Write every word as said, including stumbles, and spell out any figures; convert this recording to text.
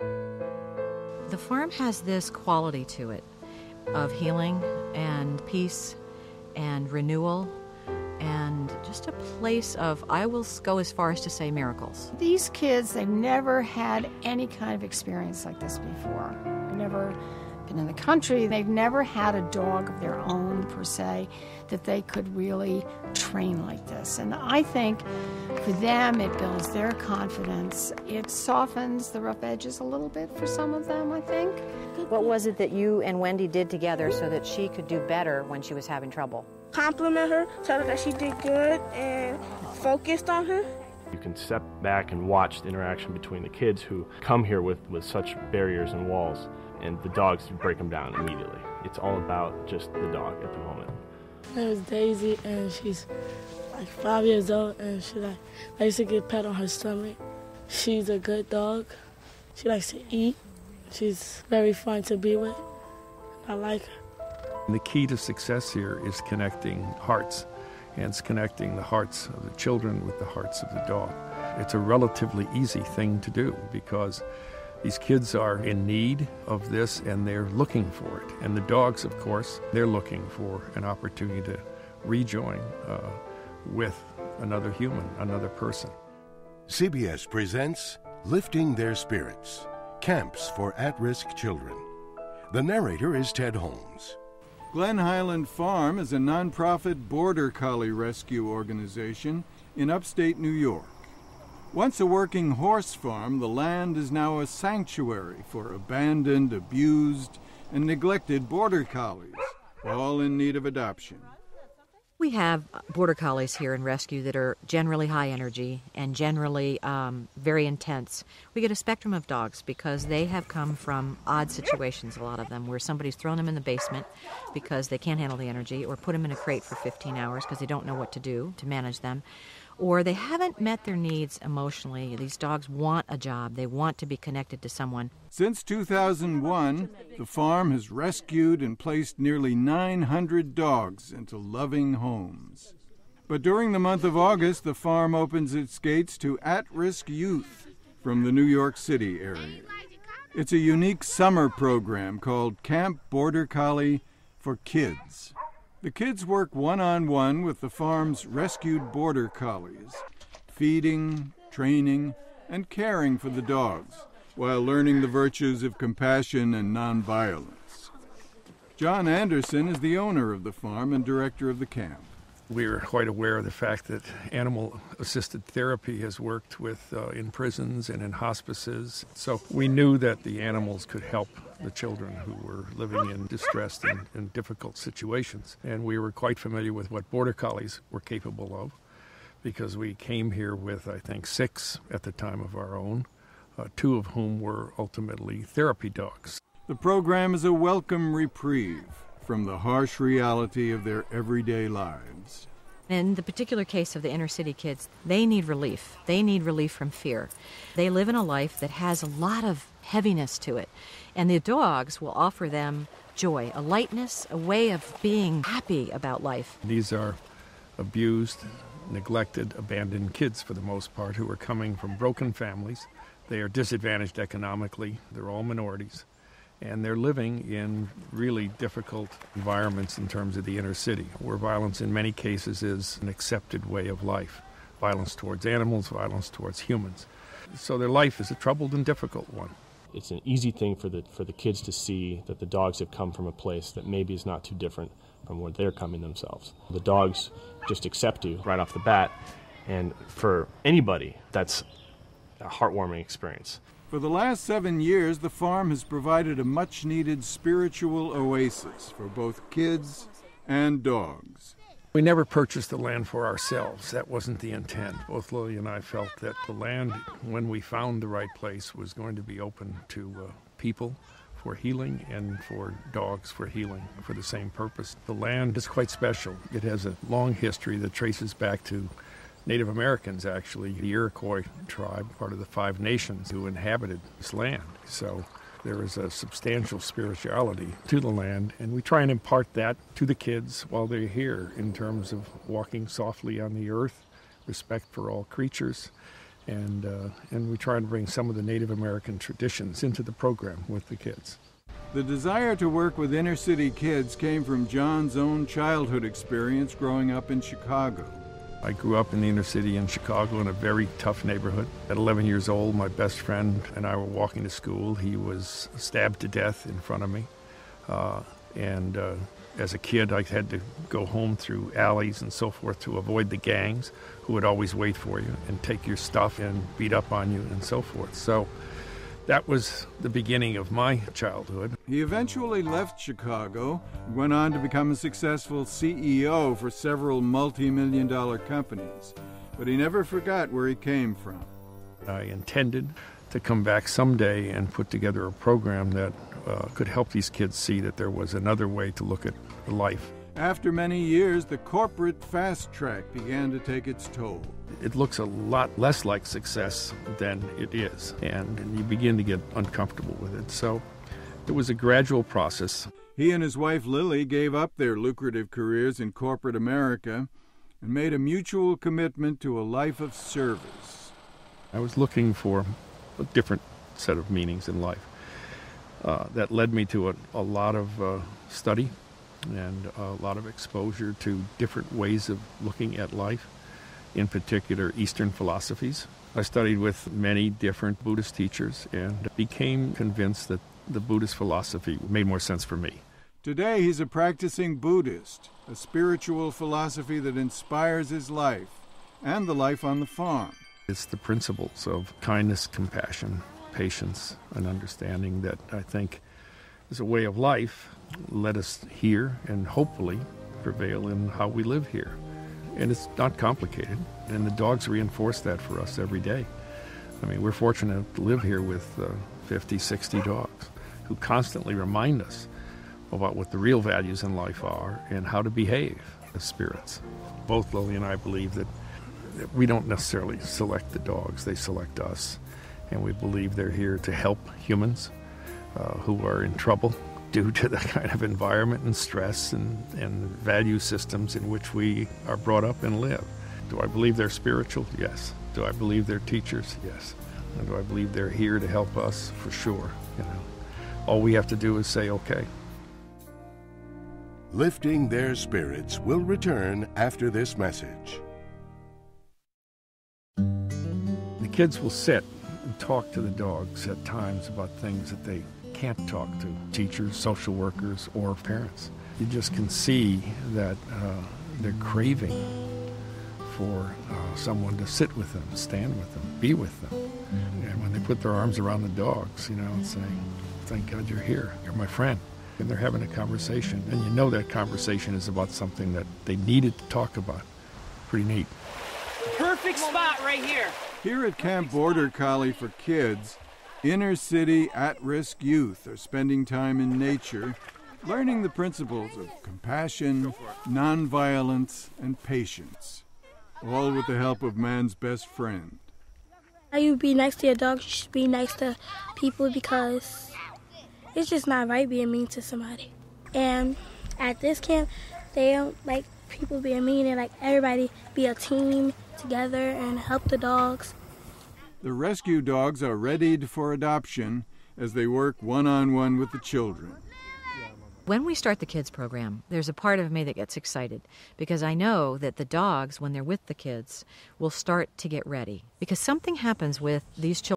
The farm has this quality to it of healing and peace and renewal and just a place of, I will go as far as to say, miracles. These kids, they've never had any kind of experience like this before. They've never been in the country. They've never had a dog of their own, per se, that they could really train like this. And I think for them, it builds their confidence. It softens the rough edges a little bit for some of them, I think. What was it that you and Wendy did together so that she could do better when she was having trouble? Compliment her, tell her that she did good, and focused on her. You can step back and watch the interaction between the kids who come here with, with such barriers and walls, and the dogs break them down immediately. It's all about just the dog at the moment. There's Daisy, and she's like five years old, and she like likes to get pat on her stomach. She's a good dog. She likes to eat. She's very fun to be with. I like her. And the key to success here is connecting hearts, and it's connecting the hearts of the children with the hearts of the dog. It's a relatively easy thing to do because these kids are in need of this and they're looking for it. And the dogs, of course, they're looking for an opportunity to rejoin uh, with another human, another person. C B S presents Lifting Their Spirits, Camps for At-Risk Children. The narrator is Ted Holmes. Glen Highland Farm is a nonprofit border collie rescue organization in upstate New York. Once a working horse farm, the land is now a sanctuary for abandoned, abused, and neglected border collies, all in need of adoption. We have border collies here in rescue that are generally high energy and generally um, very intense. We get a spectrum of dogs because they have come from odd situations, a lot of them, where somebody's thrown them in the basement because they can't handle the energy, or put them in a crate for fifteen hours because they don't know what to do to manage them, or they haven't met their needs emotionally. These dogs want a job. They want to be connected to someone. Since two thousand one, the farm has rescued and placed nearly nine hundred dogs into loving homes. But during the month of August, the farm opens its gates to at-risk youth from the New York City area. It's a unique summer program called Camp Border Collie for Kids. The kids work one-on-one with the farm's rescued border collies, feeding, training, and caring for the dogs, while learning the virtues of compassion and nonviolence. John Anderson is the owner of the farm and director of the camp. We are quite aware of the fact that animal-assisted therapy has worked with uh, in prisons and in hospices, so we knew that the animals could help the children who were living in distressed and, and difficult situations. And we were quite familiar with what border collies were capable of because we came here with, I think, six at the time of our own, uh, two of whom were ultimately therapy dogs. The program is a welcome reprieve from the harsh reality of their everyday lives. In the particular case of the inner city kids, they need relief. They need relief from fear. They live in a life that has a lot of heaviness to it. And the dogs will offer them joy, a lightness, a way of being happy about life. These are abused, neglected, abandoned kids for the most part who are coming from broken families. They are disadvantaged economically. They're all minorities. And they're living in really difficult environments in terms of the inner city, where violence in many cases is an accepted way of life. Violence towards animals, violence towards humans. So their life is a troubled and difficult one. It's an easy thing for the, for the kids to see that the dogs have come from a place that maybe is not too different from where they're coming themselves. The dogs just accept you right off the bat, and for anybody, that's a heartwarming experience. For the last seven years, the farm has provided a much-needed spiritual oasis for both kids and dogs. We never purchased the land for ourselves. That wasn't the intent. Both Lily and I felt that the land, when we found the right place, was going to be open to uh, people for healing and for dogs for healing for the same purpose. The land is quite special. It has a long history that traces back to Native Americans, actually, the Iroquois tribe, part of the Five Nations, who inhabited this land. So there is a substantial spirituality to the land, and we try and impart that to the kids while they're here in terms of walking softly on the earth, respect for all creatures, and uh, and we try to bring some of the Native American traditions into the program with the kids. The desire to work with inner city kids came from John's own childhood experience growing up in Chicago. I grew up in the inner city in Chicago in a very tough neighborhood. At eleven years old, my best friend and I were walking to school. He was stabbed to death in front of me. Uh, and uh, as a kid, I had to go home through alleys and so forth to avoid the gangs who would always wait for you and take your stuff and beat up on you and so forth. So that was the beginning of my childhood. He eventually left Chicago, went on to become a successful C E O for several multi-million dollar companies, but he never forgot where he came from. I intended to come back someday and put together a program that uh, could help these kids see that there was another way to look at life. After many years, the corporate fast track began to take its toll. It looks a lot less like success than it is, and you begin to get uncomfortable with it. So it was a gradual process. He and his wife Lily gave up their lucrative careers in corporate America and made a mutual commitment to a life of service. I was looking for a different set of meanings in life. Uh, that led me to a, a lot of uh, study and a lot of exposure to different ways of looking at life, in particular Eastern philosophies. I studied with many different Buddhist teachers and became convinced that the Buddhist philosophy made more sense for me. Today he's a practicing Buddhist, a spiritual philosophy that inspires his life and the life on the farm. It's the principles of kindness, compassion, patience, and understanding that I think is a way of life. Let us here and hopefully prevail in how we live here. And it's not complicated, and the dogs reinforce that for us every day. I mean, we're fortunate to live here with uh, fifty, sixty dogs who constantly remind us about what the real values in life are and how to behave as spirits. Both Lily and I believe that, that we don't necessarily select the dogs, they select us, and we believe they're here to help humans uh, who are in trouble due to the kind of environment and stress and, and value systems in which we are brought up and live. Do I believe they're spiritual? Yes. Do I believe they're teachers? Yes. And do I believe they're here to help us? For sure. You know, all we have to do is say, okay. Lifting Their Spirits will return after this message. The kids will sit and talk to the dogs at times about things that they can't talk to teachers, social workers, or parents. You just can see that uh, they're craving for uh, someone to sit with them, stand with them, be with them. And when they put their arms around the dogs, you know, and saying, thank God you're here, you're my friend. And they're having a conversation, and you know that conversation is about something that they needed to talk about. Pretty neat. Perfect spot right here. Here at Camp Border Collie for Kids, inner-city, at-risk youth are spending time in nature, learning the principles of compassion, nonviolence, and patience, all with the help of man's best friend. You be nice to your dogs, you should be nice to people because it's just not right being mean to somebody. And at this camp, they don't like people being mean. They like everybody be a team together and help the dogs. The rescue dogs are readied for adoption as they work one-on-one with the children. When we start the kids program, there's a part of me that gets excited because I know that the dogs, when they're with the kids, will start to get ready because something happens with these children.